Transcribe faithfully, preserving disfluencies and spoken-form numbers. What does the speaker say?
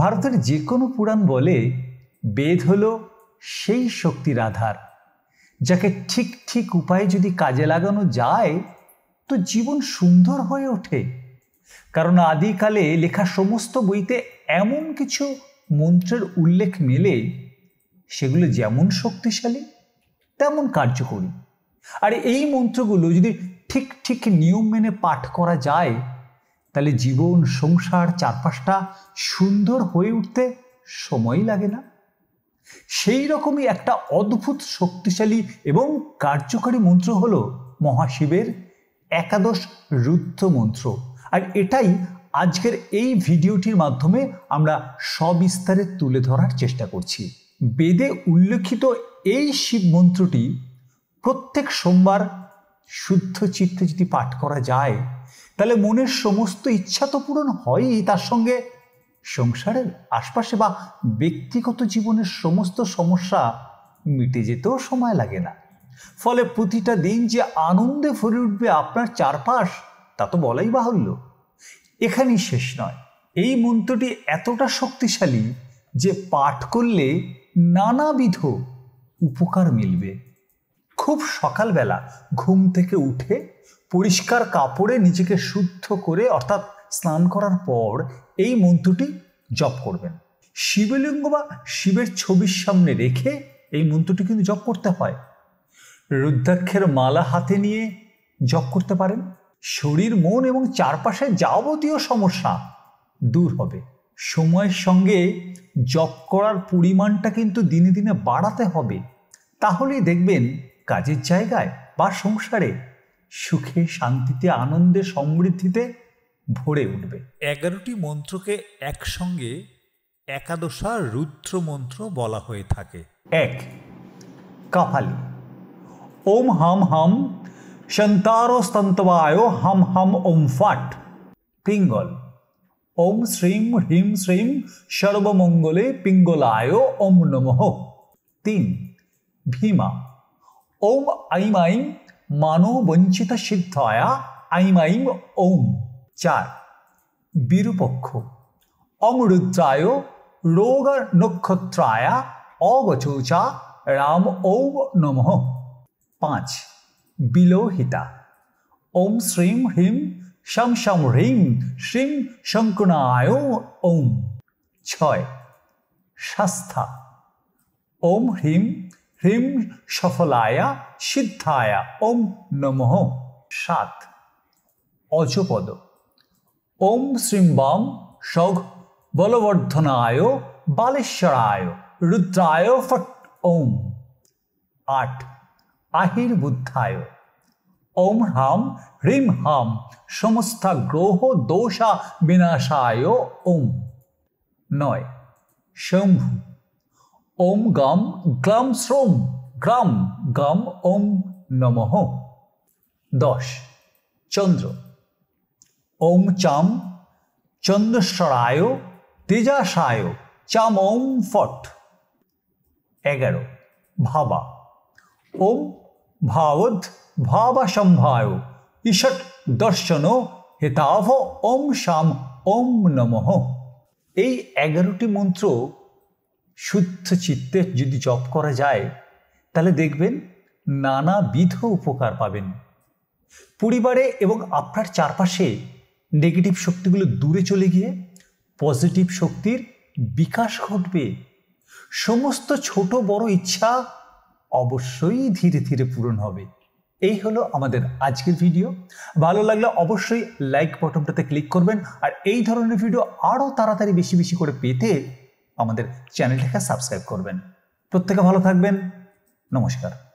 ভারতের যে কোনো পুরাণ বলে বেদ হল সেই শক্তির আধার, যাকে ঠিক ঠিক উপায়ে যদি কাজে লাগানো যায় তো জীবন সুন্দর হয়ে ওঠে। কারণ আদিকালে লেখা সমস্ত বইতে এমন কিছু মন্ত্রের উল্লেখ মেলে সেগুলো যেমন শক্তিশালী তেমন কার্যকরী। আর এই মন্ত্রগুলো যদি ঠিক ঠিক নিয়ম মেনে পাঠ করা যায় তাহলে জীবন, সংসার, চারপাশটা সুন্দর হয়ে উঠতে সময় লাগে না। সেই রকমই একটা অদ্ভুত শক্তিশালী এবং কার্যকরী মন্ত্র হলো মহাশিবের একাদশ রুদ্র মন্ত্র। আর এটাই আজকের এই ভিডিওটির মাধ্যমে আমরা সবিস্তারে তুলে ধরার চেষ্টা করছি। বেদে উল্লেখিত এই শিব মন্ত্রটি প্রত্যেক সোমবার শুদ্ধ চিত্তে যদি পাঠ করা যায় তাহলে মনের সমস্ত ইচ্ছা তো পূরণ হয়ই, তার সঙ্গে সংসারের আশপাশে বা ব্যক্তিগত জীবনের সমস্ত সমস্যা মিটে যেতেও সময় লাগে না। ফলে প্রতিটা দিন যে আনন্দে ভরে উঠবে আপনার চারপাশ তা তো বলাই বাহুল্য। এখানেই শেষ নয়, এই মন্ত্রটি এতটা শক্তিশালী যে পাঠ করলে নানাবিধ উপকার মিলবে। খুব সকালবেলা ঘুম থেকে উঠে পরিষ্কার কাপড়ে নিজেকে শুদ্ধ করে অর্থাৎ স্নান করার পর এই মন্ত্রটি জপ করবেন। শিবলিঙ্গ বা শিবের ছবির সামনে রেখে এই মন্ত্রটি কিন্তু জপ করতে হয়। রুদ্রাক্ষের মালা হাতে নিয়ে জপ করতে পারেন। শরীর, মন এবং চারপাশে যাবতীয় সমস্যা দূর হবে। সময়ের সঙ্গে জপ করার পরিমাণটা কিন্তু দিনে দিনে বাড়াতে হবে, তাহলেই দেখবেন কাজের জায়গায় বা সংসারে সুখে, শান্তিতে, আনন্দে, সমৃদ্ধিতে ভরে উঠবে। এগারোটি মন্ত্রকে একসঙ্গে একাদশা রুদ্র মন্ত্র বলা হয়ে থাকে। এক, কাপালি। ওম হাম হাম শান্তারো স্তন্তবায় হাম হাম ওম ফাট। পিঙ্গল। ওম শ্রীম হ্রিম শ্রীম সর্বমঙ্গলে পিঙ্গলায় ওম নমঃ। তিন, ভীমা। ওম আইম আইম মানো বঞ্চিত সিদ্ধায়া আইম আইম ওম। চার, বিরূপক্ষ। ওম রুদ্রায় রোগ নক্ষত্রায়া অগচোচা রাম ওম নমঃ। পাঁচ, বিলোহিতা। ওম শ্রীম হ্রিম শম শম হ্রিম শ্রীম শঙ্কুনায় ওম। ছয়, শাস্থা। ওম হ্রিম হ্রিম সফলায়া সিদ্ধায়া ওম নমঃ। সাত, অজপদ। ওম শ্রীম্বাম সৌঘ বলবর্ধনায় বালেশ্বরায় রুদ্রায় ফট ওম। আট, আহির্বুদ্ধায়। ওম হাম হ্রিম হাম সমস্ত গ্রহ দোষা বিনাশায় ওম। নয়, শম্ভু। ওম গম গ্লাম শ্রোম গ্রাম গম ওম নমঃ। দশ, চন্দ্র। ওম চাম চন্দ্রশ্বরায় তেজাশায় চাম ওম ফট। এগারো, ভাবা। ওম ভাবদ ভাবা সম্ভায় ঈষট দর্শন হেতাভ ওম শাম ওম নমঃ। এই এগারোটি মন্ত্র শুদ্ধ চিত্তে যদি জপ করা যায় তাহলে দেখবেন নানাবিধ উপকার পাবেন। পরিবারে এবং আপনার চারপাশে নেগেটিভ শক্তিগুলো দূরে চলে গিয়ে পজিটিভ শক্তির বিকাশ ঘটবে। সমস্ত ছোট বড় ইচ্ছা অবশ্যই ধীরে ধীরে পূরণ হবে। এই হলো আমাদের আজকের ভিডিও। ভালো লাগলে অবশ্যই লাইক বাটনটাতে ক্লিক করবেন। আর এই ধরনের ভিডিও আরও তাড়াতাড়ি বেশি বেশি করে পেতে আমাদের চ্যানেলটাকে সাবস্ক্রাইব করবেন। প্রত্যেকে ভালো থাকবেন। নমস্কার।